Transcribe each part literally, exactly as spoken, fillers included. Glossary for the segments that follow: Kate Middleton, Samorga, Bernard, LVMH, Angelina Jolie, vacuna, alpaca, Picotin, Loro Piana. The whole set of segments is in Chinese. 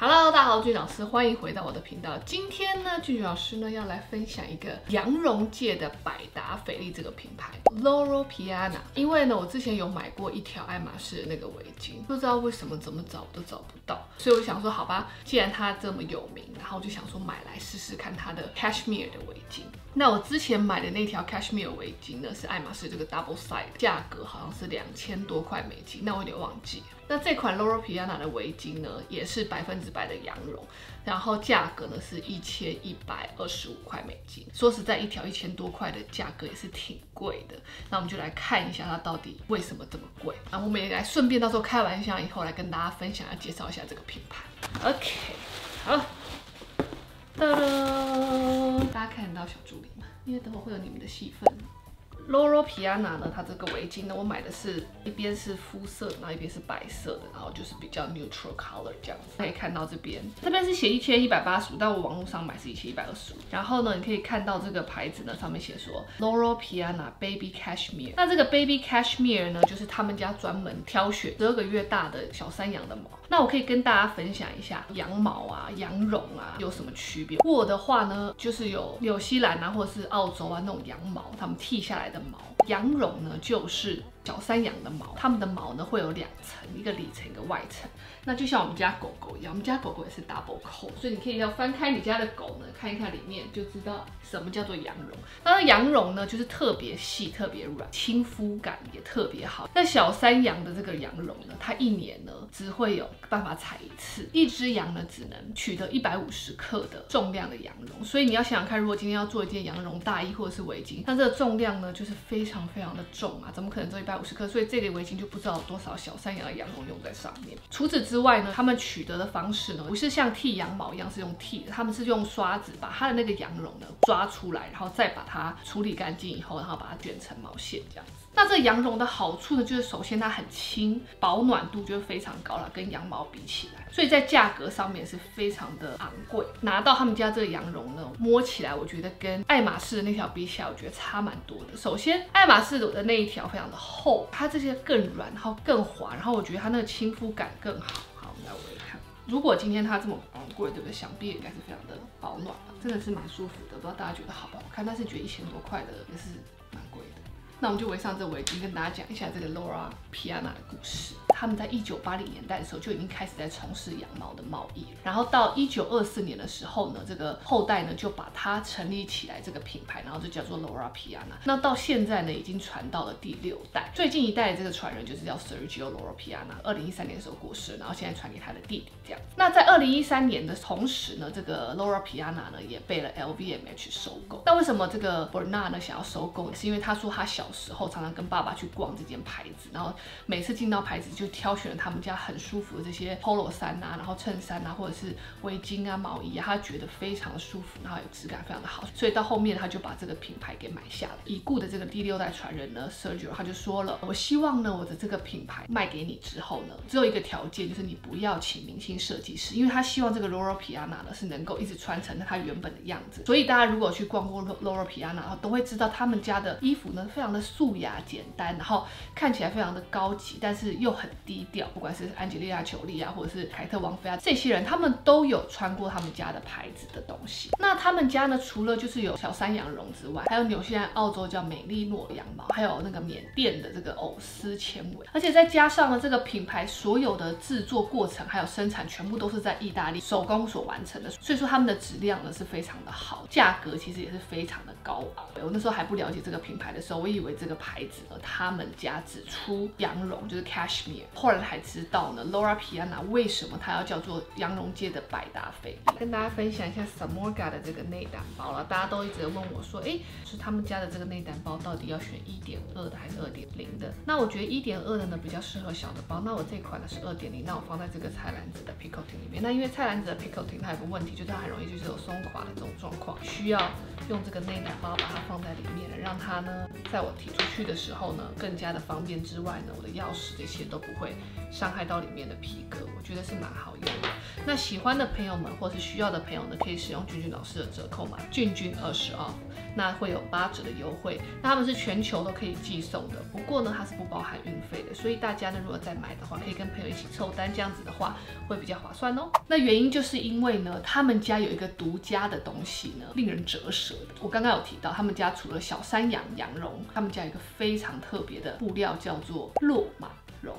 Hello， 大家好，剧老师，欢迎回到我的频道。今天呢，剧老师呢要来分享一个羊绒界的百达翡丽这个品牌 Loro Piana。因为呢，我之前有买过一条爱马仕的那个围巾，不知道为什么怎么找都找不到，所以我想说，好吧，既然它这么有名，然后我就想说买来试试看它的 cashmere 的围巾。那我之前买的那条 cashmere 围巾呢，是爱马仕这个 double side， 价格好像是两千多块美金，那我有点忘记了。 那这款 Loro Piana 的围巾呢，也是百分之百的羊绒，然后价格呢是一千一百二十五块美金。说实在，一条一千多块的价格也是挺贵的。那我们就来看一下它到底为什么这么贵。那我们也来顺便到时候开玩笑以后来跟大家分享，要介绍一下这个品牌。OK， 好，噔噔，大家看得到小助理吗？因为等会会有你们的戏份。 Loro Piana 呢，它这个围巾呢，我买的是一边是肤色，然后一边是白色的，然后就是比较 neutral color 这样子。可以看到这边，这边是写一千一百八十五，但我网络上买是一千一百二十五。然后呢，你可以看到这个牌子呢，上面写说 Loro Piana Baby Cashmere。那这个 Baby Cashmere 呢，就是他们家专门挑选十二个月大的小山羊的毛。那我可以跟大家分享一下羊毛啊、羊绒啊有什么区别。我的话呢，就是有纽西兰啊，或者是澳洲啊那种羊毛，他们剃下来的。 毛羊绒呢，就是小山羊的毛，它们的毛呢会有两层，一个里层，一个外层。那就像我们家狗狗一样，我们家狗狗也是 double coat， 所以你可以要翻开你家的狗呢，看一看里面就知道什么叫做羊绒。那羊绒呢，就是特别细、特别软，亲肤感也特别好。那小山羊的这个羊绒呢，它一年呢只会有办法采一次，一只羊呢只能取得一百五十克的重量的羊绒。所以你要想想看，如果今天要做一件羊绒大衣或者是围巾，那这个重量呢就是。 是非常非常的重啊，怎么可能只有一百五十克？所以这类围巾就不知道有多少小山羊的羊绒用在上面。除此之外呢，他们取得的方式呢，不是像剃羊毛一样是用剃的，他们是用刷子把它的那个羊绒呢抓出来，然后再把它处理干净以后，然后把它卷成毛线这样子。那这个羊绒的好处呢，就是首先它很轻，保暖度就非常高了，跟羊毛比起来，所以在价格上面是非常的昂贵。拿到他们家这个羊绒呢，摸起来我觉得跟爱马仕的那条比起来，我觉得差蛮多的。首 首先，爱马仕的那一条非常的厚，它这些更软，然后更滑，然后我觉得它那个亲肤感更好。好，我们来围看。如果今天它这么昂贵，对不对？想必应该是非常的保暖吧，真的是蛮舒服的。不知道大家觉得好不好看？但是觉得一千多块的也是蛮贵的。那我们就围上这围巾，跟大家讲一下这个 Loro Piana 的故事。 他们在一九八零年代的时候就已经开始在从事羊毛的贸易，然后到一九二四年的时候呢，这个后代呢就把它成立起来这个品牌，然后就叫做 Loro Piana。那到现在呢，已经传到了第六代，最近一代的这个传人就是叫 Sergio Loro Piana， 二零一三年的时候过世，然后现在传给他的弟弟这样。那在二零一三年的同时呢，这个 Loro Piana 呢也被了 L V M H 收购。那为什么这个 Bernard 呢想要收购？是因为他说他小时候常常跟爸爸去逛这间牌子，然后每次进到牌子就 挑选了他们家很舒服的这些 polo 衫啊，然后衬衫啊，或者是围巾啊、毛衣啊，他觉得非常的舒服，然后有质感非常的好，所以到后面他就把这个品牌给买下了。已故的这个第六代传人呢 ，Sergio 他就说了，我希望呢我的这个品牌卖给你之后呢，只有一个条件，就是你不要请明星设计师，因为他希望这个 Loro Piana 呢是能够一直穿成它原本的样子。所以大家如果去逛过 Loro Piana， 都会知道他们家的衣服呢非常的素雅简单，然后看起来非常的高级，但是又很 低调，不管是安吉丽娜·裘丽啊，或者是凯特·王妃啊，这些人他们都有穿过他们家的牌子的东西。那他们家呢，除了就是有小山羊绒之外，还有纽西兰、澳洲叫美利诺羊毛，还有那个缅甸的这个藕丝纤维，而且再加上了这个品牌所有的制作过程还有生产，全部都是在意大利手工所完成的，所以说他们的质量呢是非常的好，价格其实也是非常的高昂。我那时候还不了解这个品牌的时候，我以为这个牌子呢，他们家只出羊绒，就是 cashmere。 后来才知道呢 ，Loro Piana 为什么它要叫做羊绒界的百达翡丽？跟大家分享一下 Samorga 的这个内胆包了。大家都一直问我说，哎，是他们家的这个内胆包到底要选 一点二 的还是 二点零 的？那我觉得 一点二 的呢比较适合小的包。那我这款呢是 二点零， 那我放在这个菜篮子的 Picotin 里面。那因为菜篮子的 Picotin 它有个问题，就是它很容易就是有松垮的这种状况，需要用这个内胆包把它放在里面了，让它呢在我提出去的时候呢，更加的方便之外呢，我的钥匙这些都不会伤害到里面的皮革，我觉得是蛮好用的。那喜欢的朋友们或是需要的朋友呢，可以使用俊俊老师的折扣码，俊俊二十 off， 那会有八折的优惠。那他们是全球都可以寄送的，不过呢，它是不包含运费的，所以大家呢如果再买的话，可以跟朋友一起凑单，这样子的话会比较划算哦。那原因就是因为呢，他们家有一个独家的东西呢，令人折舌的。我刚刚有提到，他们家除了小山羊羊绒，他们家有一个非常特别的布料叫做骆马绒。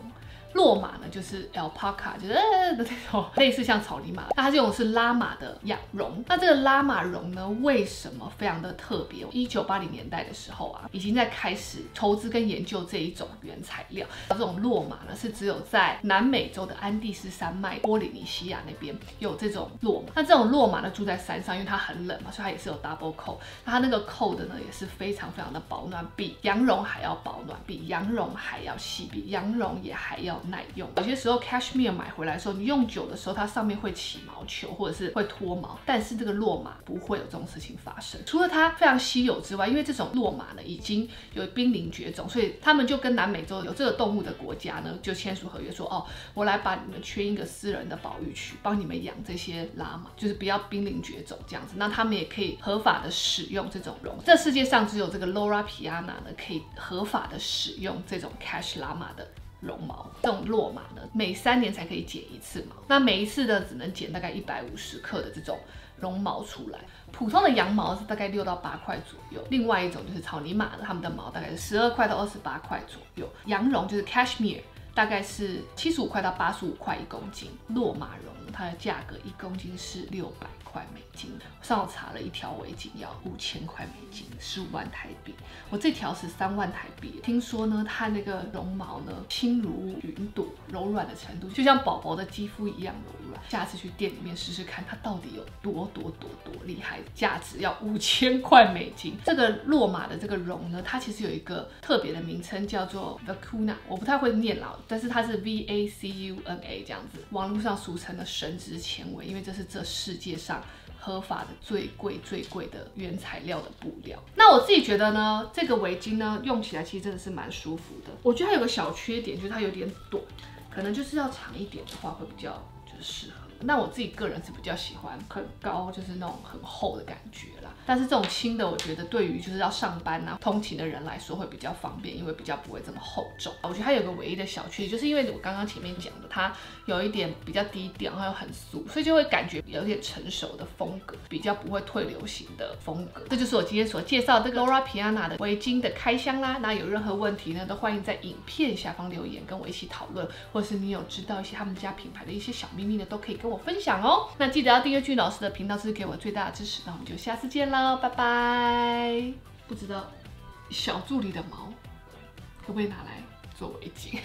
骆马呢，就是 alpaca， 就是的那种，类似像草泥马。那它这种是拉玛的羊绒。那这个拉玛绒呢，为什么非常的特别？一九八零年代的时候啊，已经在开始投资跟研究这一种原材料。这种骆马呢，是只有在南美洲的安第斯山脉、波利尼西亚那边有这种骆马。那这种骆马呢，住在山上，因为它很冷嘛，所以它也是有 double coat。那它那个coat呢，也是非常非常的保暖，比羊绒还要保暖，比羊绒还要细，比羊绒也还要 耐用。有些时候 cashmere 买回来的时候，你用久的时候，它上面会起毛球或者是会脱毛，但是这个骆马不会有这种事情发生。除了它非常稀有之外，因为这种骆马呢已经有濒临绝种，所以他们就跟南美洲有这个动物的国家呢就签署合约说，哦，我来把你们圈一个私人的保育区，帮你们养这些拉马，就是不要濒临绝种这样子。那他们也可以合法的使用这种绒。这世界上只有这个 Loro Piana 呢可以合法的使用这种 cash 拉马的 绒毛。这种骆马呢，每三年才可以剪一次毛，那每一次呢只能剪大概一百五十克的这种 绒毛出来，普通的羊毛是大概六到八块左右，另外一种就是草泥马的，他们的毛大概是十二块到二十八块左右。羊绒就是 cashmere， 大概是七十五块到八十五块一公斤。骆马绒它的价格一公斤是六百块美金，我上网查了一条围巾要五千块美金，十五万台币。我这条是三万台币。听说呢，它那个绒毛呢轻如云朵，柔软的程度就像宝宝的肌肤一样柔软。下次去店里面试试看，它到底有多 多多多厉害，价值要五千块美金。这个骆马的这个绒呢，它其实有一个特别的名称，叫做 vacuna， 我不太会念啦，但是它是 v a c u n a 这样子，网络上俗称的神之纤维，因为这是这世界上 合法的最贵最贵的原材料的布料。那我自己觉得呢，这个围巾呢用起来其实真的是蛮舒服的。我觉得它有个小缺点，就是它有点短，可能就是要长一点的话会比较就是适合。那我自己个人是比较喜欢很高，就是那种很厚的感觉啦。但是这种轻的，我觉得对于就是要上班啊、通勤的人来说会比较方便，因为比较不会这么厚重。我觉得它有个唯一的小缺点，就是因为我刚刚前面讲的，它有一点比较低调，还有很素，所以就会感觉有点成熟的风格，比较不会退流行的风格。这就是我今天所介绍这个 Loro Piana 的围巾的开箱啦。那有任何问题呢，都欢迎在影片下方留言，跟我一起讨论，或是你有知道一些他们家品牌的一些小秘密呢，都可以跟 我分享哦，那记得要订阅俊老师的频道，这是给我最大的支持。那我们就下次见喽，拜拜！不知道小助理的毛可不可以拿来做围巾？